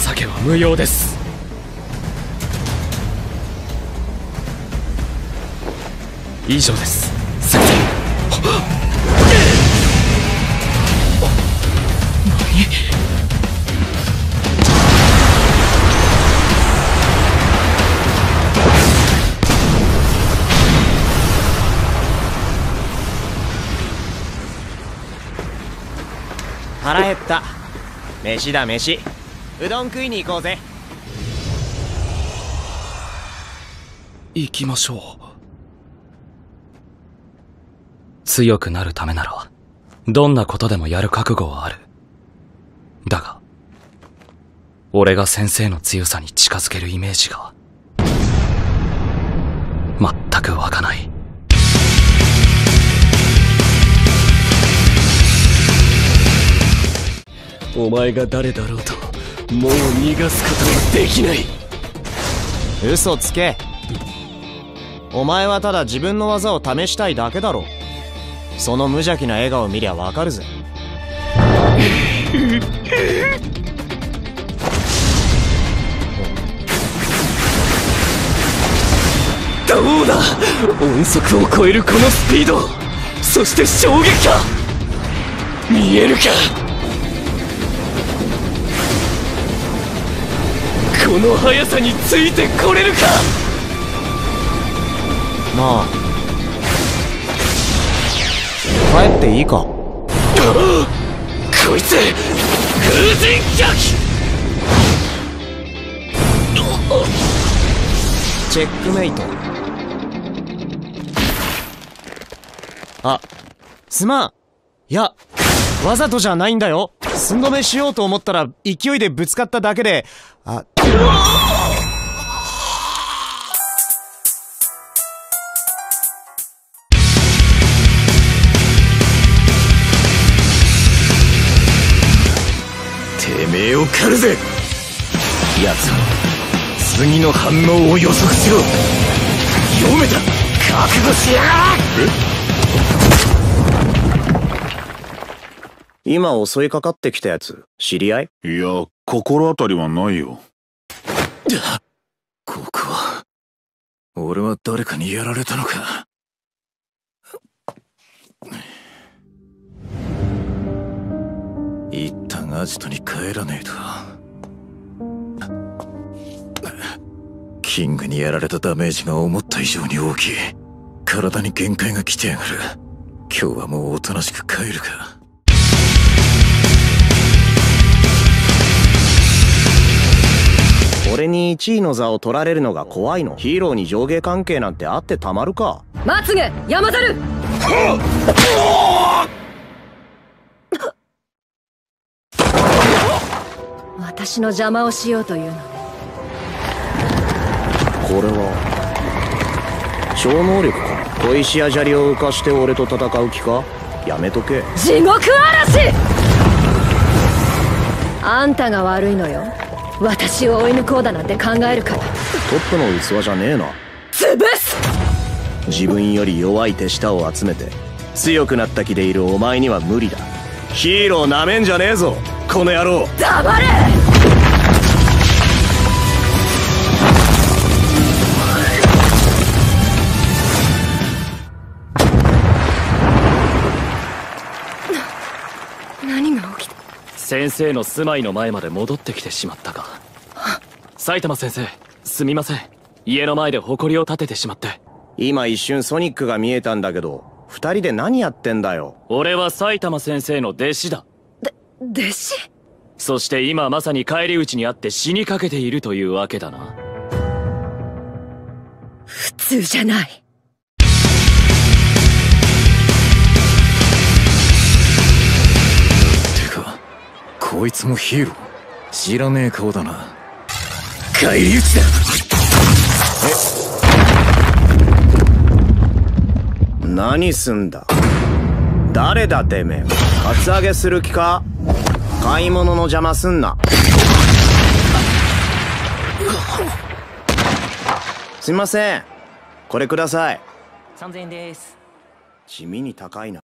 情けは無用です。以上です、先生。何？腹減った。飯だ飯。うどん食いに行こうぜ。行きましょう。強くなるためならどんなことでもやる覚悟はある。だが俺が先生の強さに近づけるイメージが全く湧かない。お前が誰だろうともう逃がすことはできない。嘘つけ。お前はただ自分の技を試したいだけだろ。その無邪気な笑顔を見りゃわかるぜ。どうだ、音速を超えるこのスピード、そして衝撃か。見えるか、この速さについてこれるか。なあ、帰っていいか。こいつ風神逆チェックメイト。あ、すまん。いや、わざとじゃないんだよ。寸止めしようと思ったら勢いでぶつかっただけで。あ、てめえを狩るぜ。奴は次の反応を予測しろ。読めた、覚悟しやがれ。今襲いかかってきたやつ、知り合い？いや、心当たりはないよ。ここは、俺は誰かにやられたのか。一旦アジトに帰らねえと。キングにやられたダメージが思った以上に大きい。体に限界が来てやがる。今日はもうおとなしく帰るか。俺に1位の座を取られるのが怖いの。ヒーローに上下関係なんてあってたまるか。まつげ山猿。私の邪魔をしようというのね。これは超能力か。小石や砂利を浮かして俺と戦う気か。やめとけ。地獄嵐。あんたが悪いのよ。私を追い抜こうだなんて考えるから。トップの器じゃねえな。潰す。自分より弱い手下を集めて強くなった気でいるお前には無理だ。ヒーローなめんじゃねえぞこの野郎。黙れ。何が起きた。先生の住まいの前まで戻ってきてしまったか。埼玉先生、すみません。家の前で埃を立ててしまって。今一瞬ソニックが見えたんだけど、二人で何やってんだよ。俺は埼玉先生の弟子だ。弟子？そして今まさに返り討ちにあって死にかけているというわけだな。普通じゃない。こいつもヒーロー。知らねえ顔だな。返り討ちだ。え？何すんだ。誰だてめえ。カツアゲする気か。買い物の邪魔すんな。すいません、これください。3000円です。地味に高いな。